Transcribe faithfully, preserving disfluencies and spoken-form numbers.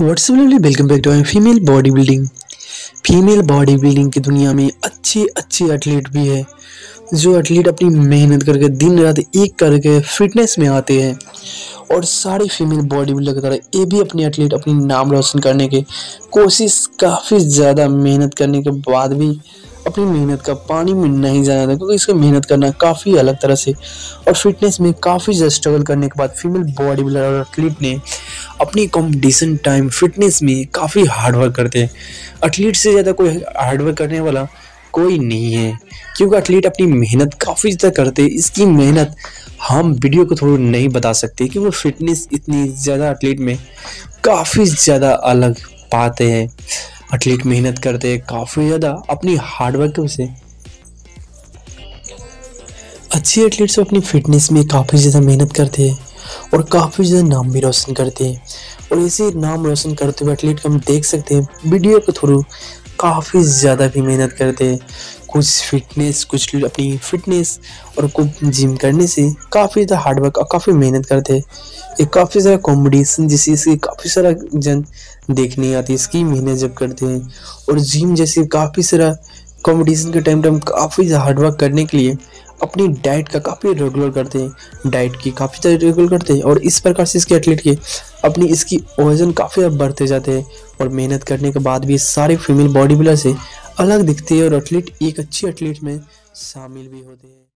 WhatsApp lovely welcome back to I female body building. Female body building की दुनिया में अच्छे अच्छे एथलीट भी है, जो एथलीट अपनी मेहनत करके दिन रात एक करके फिटनेस में आते हैं। और सारे फीमेल बॉडी बिल्डर की तरह ये भी अपने एथलीट अपनी नाम रोशन करने की कोशिश, काफ़ी ज़्यादा मेहनत करने के बाद भी अपनी मेहनत का पानी में नहीं जाना था, क्योंकि इसका मेहनत करना काफ़ी अलग तरह से और फिटनेस में काफ़ी ज़्यादा स्ट्रगल करने के बाद फीमेल बॉडी बिल्डर और एथलीट ने अपनी कॉम्पिटिशन टाइम फिटनेस में काफ़ी हार्डवर्क करते हैं। एथलीट से ज़्यादा कोई हार्डवर्क करने वाला कोई नहीं है, क्योंकि एथलीट अपनी मेहनत काफ़ी ज़्यादा करते हैं। इसकी मेहनत हम वीडियो को थोड़ा नहीं बता सकते कि वो फिटनेस इतनी ज़्यादा एथलीट में काफ़ी ज़्यादा अलग पाते हैं। एथलीट मेहनत करते हैं काफ़ी ज़्यादा अपनी हार्डवर्क से। अच्छे एथलीट्स अपनी फिटनेस में काफ़ी ज़्यादा मेहनत करते हैं और काफ़ी ज़्यादा नाम भी रोशन करते हैं। और ऐसे नाम रोशन करते हुए एथलीट को हम देख सकते हैं वीडियो के थ्रू, काफ़ी ज़्यादा भी मेहनत करते हैं। कुछ फिटनेस, कुछ अपनी फिटनेस और कुछ जिम करने से काफ़ी ज़्यादा हार्डवर्क और काफ़ी मेहनत करते हैं। ये काफ़ी सारा कॉम्पिटिशन जैसे इसकी काफ़ी सारा जन देखने आती है, इसकी मेहनत जब करते हैं। और जिम जैसे काफ़ी सारा कॉम्पिटिशन के टाइम टाइम काफ़ी ज़्यादा हार्डवर्क करने के लिए अपनी डाइट का काफ़ी रेगुलर करते हैं, डाइट की काफ़ी ज़्यादा रेगुलर करते हैं। और इस प्रकार से इसके एथलीट के अपनी इसकी वजन काफ़ी अब बढ़ते जाते हैं। और मेहनत करने के बाद भी सारे फीमेल बॉडी बिल्डर से अलग दिखते हैं और एथलीट एक अच्छे एथलीट में शामिल भी होते हैं।